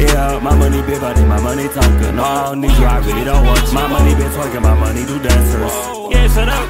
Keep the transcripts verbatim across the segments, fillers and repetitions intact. Yeah, my money bitch, I think my money talking. No, I don't need you, I really don't want you. My money bitch twerking, my money do dancers. Yeah, shut up.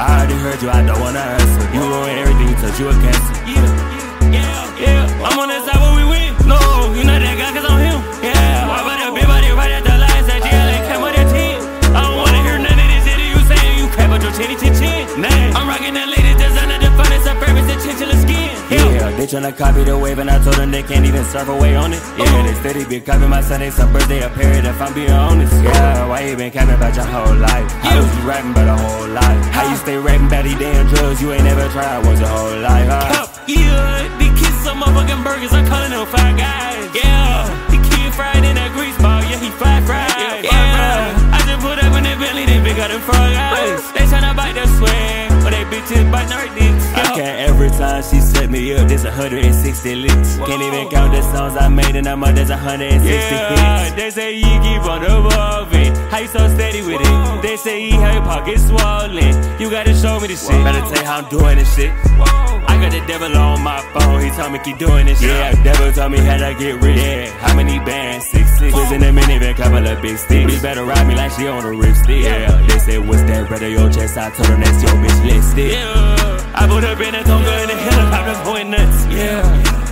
I already heard you, I don't wanna answer. You ruin everything you touch, you a cancer. Yeah, yeah, yeah. I'm on that side where we win. No, you not that guy, cause I'm him. Yeah, why about that bitch, I did right at the line. Said yeah, they came with that team. I don't wanna hear none of this shit you saying. You care about your titty, chin, chin. Nah, I'm rocking that lady that's under the finest suburbs and chinchilla skin. Yeah, they tryna copy the wave and I told them they can't even surf away on it. Yeah, they steady been copying my son, it's a birthday apparent if I'm being honest. Yeah, why you been capping about your whole life? How was you rapping about a whole life? How you stay rapping about these damn drugs you ain't never tried once your whole life, huh? Yeah, the kids some motherfucking burgers, I'm calling them Five Guys. Yeah, the kid fried in that grease ball, yeah, he fried fried. Yeah, I just put up in that Bentley, they bigger than Five Guys. They tryna bite that sweat, but they bitches biting her dicks. Every time she set me up, there's one hundred sixty licks. Whoa. Can't even count the songs I made, and I'm up, there's one hundred sixty hits. Yeah, they say you keep on evolving. How you so steady with Whoa. It? They say how your pocket swollen. You gotta show me this Whoa. Shit. Better tell you how I'm doing this shit. Whoa. I got the devil on my phone, he told me keep doing this shit. Yeah, devil told me how to get rich. Yeah, how many bands? Six, six. Was in a minivan, couple of big sticks. Bitch better ride me like she on a RipStik. Yeah, they say what's that red on your chest? I told them that's your bitch lipstick. Yeah. I put up in a tongue in the helicopter going nuts, yeah.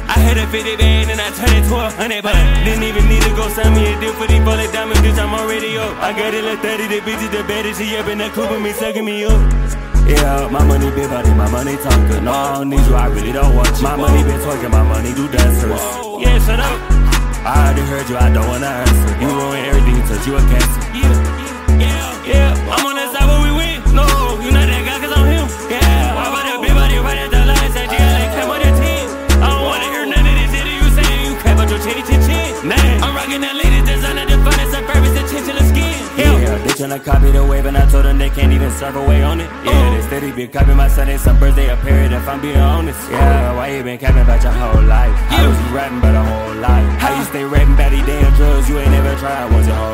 I had a fifty band and I turned it to a hundred, but didn't even need to go sign me a deal for these bullet diamonds, bitch, I'm already up. I got it like thirty, the bitches, the baddest, she up in that coupe with me, sucking me up. Yeah, my money big body, my money talking. No, I don't need you, I really don't want you. My money been talking, my money do dancers. Yeah, shut up. I already heard you, I don't wanna answer. You ruin everything, you touch, you a cancer. Yeah, yeah, yeah. I'm on that side where we win. No, you not that guy, cause I'm him. Yeah. I copy the wave and I told them they can't even surf away on it. Yeah, they steady been copying my son, it's a birthday apparent if I'm being honest. Yeah, why you been capping about your whole life? How was you rapping about a whole life? How you stay rapping about these damn drugs you ain't never tried once your whole life?